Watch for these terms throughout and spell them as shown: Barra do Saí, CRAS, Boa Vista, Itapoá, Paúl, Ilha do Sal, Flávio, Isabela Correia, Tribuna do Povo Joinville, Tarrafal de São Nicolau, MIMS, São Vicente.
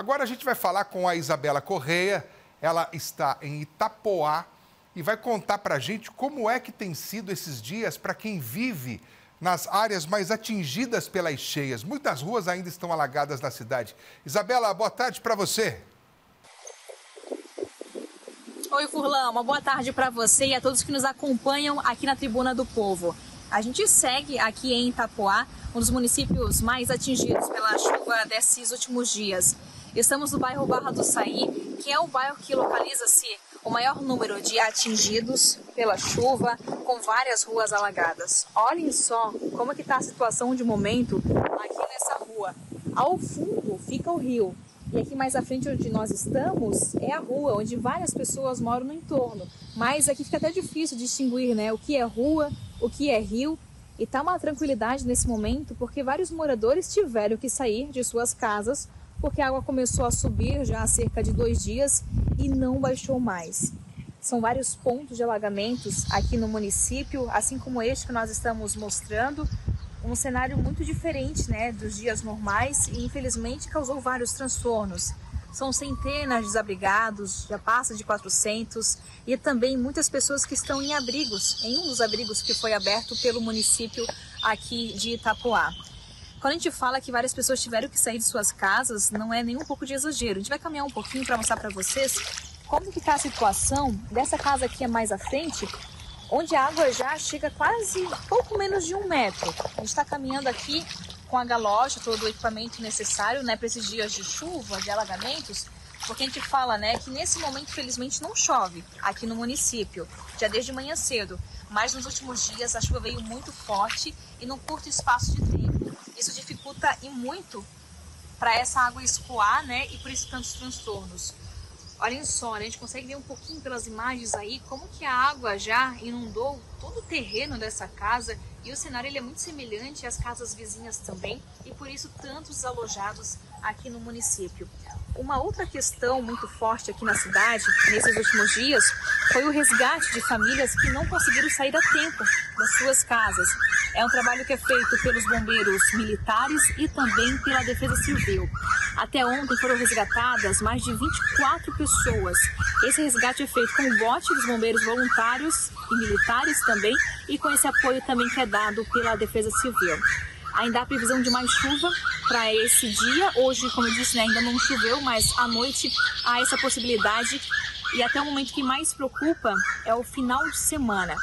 Agora a gente vai falar com a Isabela Correia, ela está em Itapoá e vai contar para a gente como é que tem sido esses dias para quem vive nas áreas mais atingidas pelas cheias. Muitas ruas ainda estão alagadas na cidade. Isabela, boa tarde para você. Oi, Furlan, uma boa tarde para você e a todos que nos acompanham aqui na Tribuna do Povo. A gente segue aqui em Itapoá, um dos municípios mais atingidos pela chuva desses últimos dias. Estamos no bairro Barra do Saí, que é o bairro que localiza-se o maior número de atingidos pela chuva, com várias ruas alagadas. Olhem só como é que está a situação de momento aqui nessa rua. Ao fundo fica o rio. E aqui mais à frente onde nós estamos é a rua, onde várias pessoas moram no entorno. Mas aqui fica até difícil distinguir, né, o que é rua, o que é rio. E tá uma tranquilidade nesse momento porque vários moradores tiveram que sair de suas casas porque a água começou a subir já há cerca de 2 dias e não baixou mais. São vários pontos de alagamentos aqui no município, assim como este que nós estamos mostrando. Um cenário muito diferente, né, dos dias normais e, infelizmente, causou vários transtornos. São centenas de desabrigados, já passa de 400, e também muitas pessoas que estão em abrigos, em um dos abrigos que foi aberto pelo município aqui de Itapoá. Quando a gente fala que várias pessoas tiveram que sair de suas casas, não é nem um pouco de exagero. A gente vai caminhar um pouquinho para mostrar para vocês como que está a situação dessa casa aqui mais à frente, onde a água já chega quase pouco menos de 1 metro. A gente está caminhando aqui com a galocha, todo o equipamento necessário, né, para esses dias de chuva, de alagamentos, porque a gente fala, né, que nesse momento, felizmente, não chove aqui no município, já desde manhã cedo. Mas nos últimos dias a chuva veio muito forte e num curto espaço de tempo. Isso dificulta e muito para essa água escoar, né, e por isso tantos transtornos. Olhem só, né? A gente consegue ver um pouquinho pelas imagens aí como que a água já inundou todo o terreno dessa casa e o cenário ele é muito semelhante às casas vizinhas também e por isso tantos alojados aqui no município. Uma outra questão muito forte aqui na cidade nesses últimos dias foi o resgate de famílias que não conseguiram sair a tempo das suas casas. É um trabalho que é feito pelos bombeiros militares e também pela Defesa Civil. Até ontem foram resgatadas mais de 24 pessoas. Esse resgate é feito com o bote dos bombeiros voluntários e militares também e com esse apoio também que é dado pela Defesa Civil. Ainda há previsão de mais chuva para esse dia. Hoje, como eu disse, né, ainda não choveu, mas à noite há essa possibilidade. E até o momento que mais preocupa é o final de semana.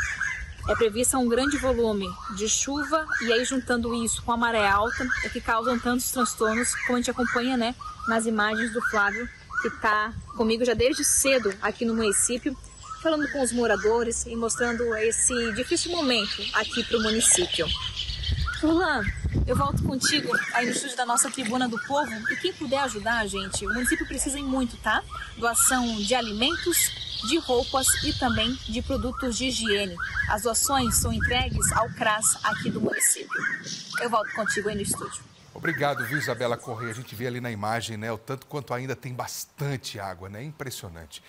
É prevista um grande volume de chuva e aí juntando isso com a maré alta é que causam tantos transtornos, como a gente acompanha, né, nas imagens do Flávio, que está comigo já desde cedo aqui no município, falando com os moradores e mostrando esse difícil momento aqui para o município. Furlan, eu volto contigo aí no estúdio da nossa Tribuna do Povo e quem puder ajudar, gente, o município precisa muito, tá? Doação de alimentos, de roupas e também de produtos de higiene. As doações são entregues ao CRAS aqui do município. Eu volto contigo aí no estúdio. Obrigado, viu, Isabela Correia? A gente vê ali na imagem, né, o tanto quanto ainda tem bastante água, né? Impressionante.